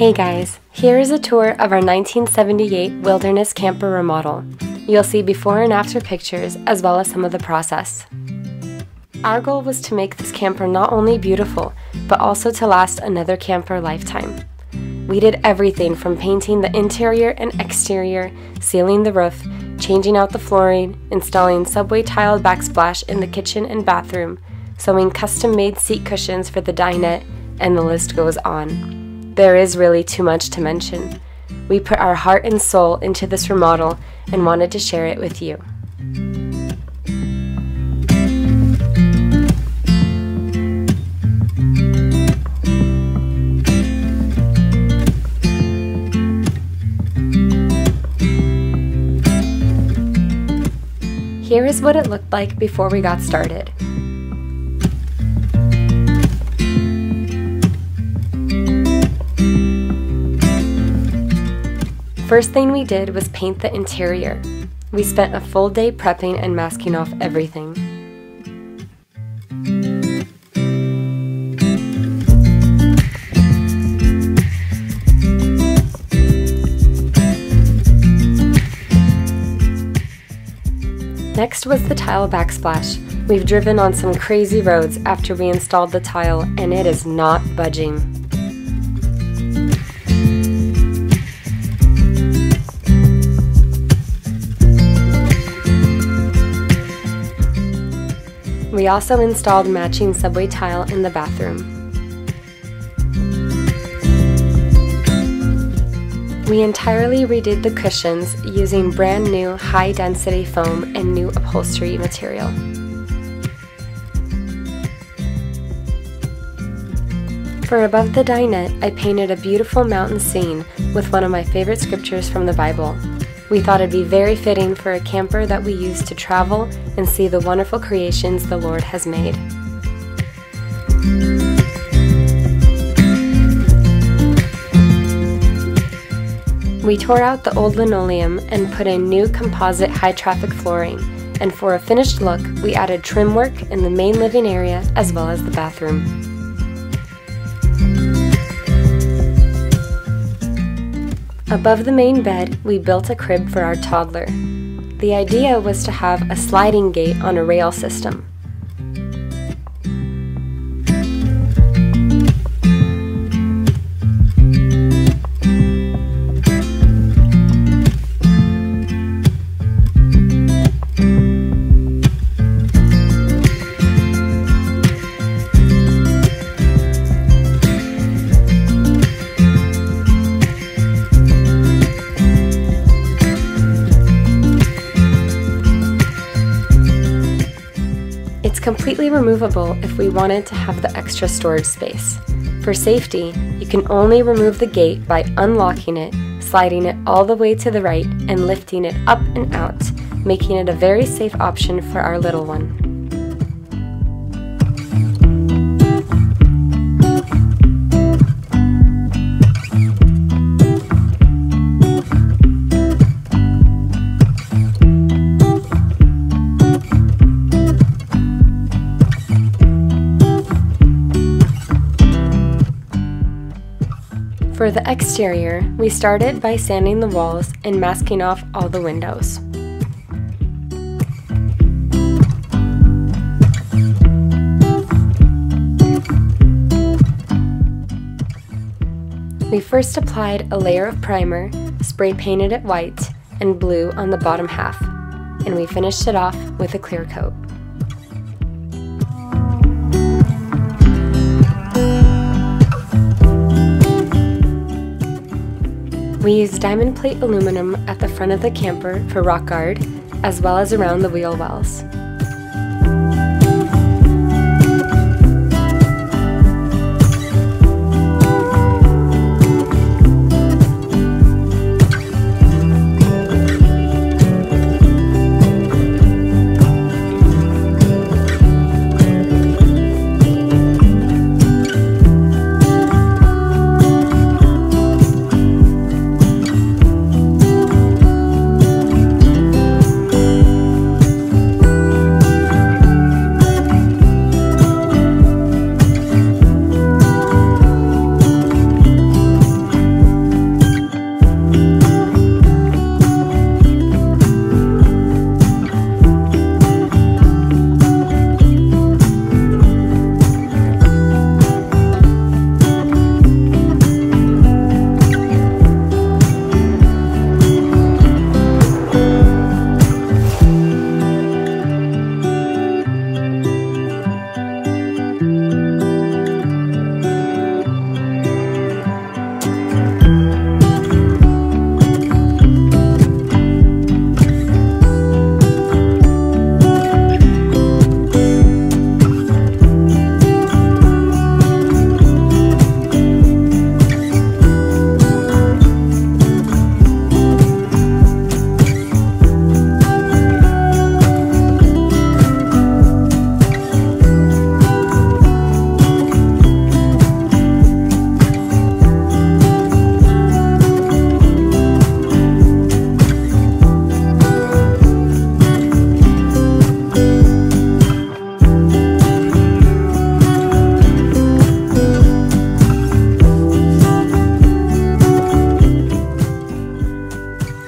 Hey guys, here is a tour of our 1978 Wilderness camper remodel. You'll see before and after pictures as well as some of the process. Our goal was to make this camper not only beautiful, but also to last another camper lifetime. We did everything from painting the interior and exterior, sealing the roof, changing out the flooring, installing subway tiled backsplash in the kitchen and bathroom, sewing custom-made seat cushions for the dinette, and the list goes on. There is really too much to mention. We put our heart and soul into this remodel and wanted to share it with you. Here is what it looked like before we got started. First thing we did was paint the interior. We spent a full day prepping and masking off everything. Next was the tile backsplash. We've driven on some crazy roads after we installed the tile, and it is not budging. We also installed matching subway tile in the bathroom. We entirely redid the cushions using brand new high-density foam and new upholstery material. For above the dinette, I painted a beautiful mountain scene with one of my favorite scriptures from the Bible. We thought it'd be very fitting for a camper that we use to travel and see the wonderful creations the Lord has made. We tore out the old linoleum and put in new composite high-traffic flooring, and for a finished look, we added trim work in the main living area as well as the bathroom. Above the main bed, we built a crib for our toddler. The idea was to have a sliding gate on a rail system. Completely removable if we wanted to have the extra storage space. For safety, you can only remove the gate by unlocking it, sliding it all the way to the right, and lifting it up and out, making it a very safe option for our little one. For the exterior, we started by sanding the walls and masking off all the windows. We first applied a layer of primer, spray painted it white and blue on the bottom half, and we finished it off with a clear coat. We used diamond plate aluminum at the front of the camper for rock guard, as well as around the wheel wells.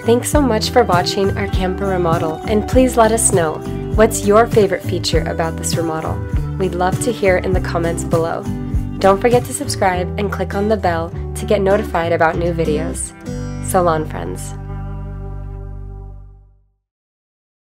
Thanks so much for watching our camper remodel, and please let us know what's your favorite feature about this remodel. We'd love to hear in the comments below. Don't forget to subscribe and click on the bell to get notified about new videos. So long, friends.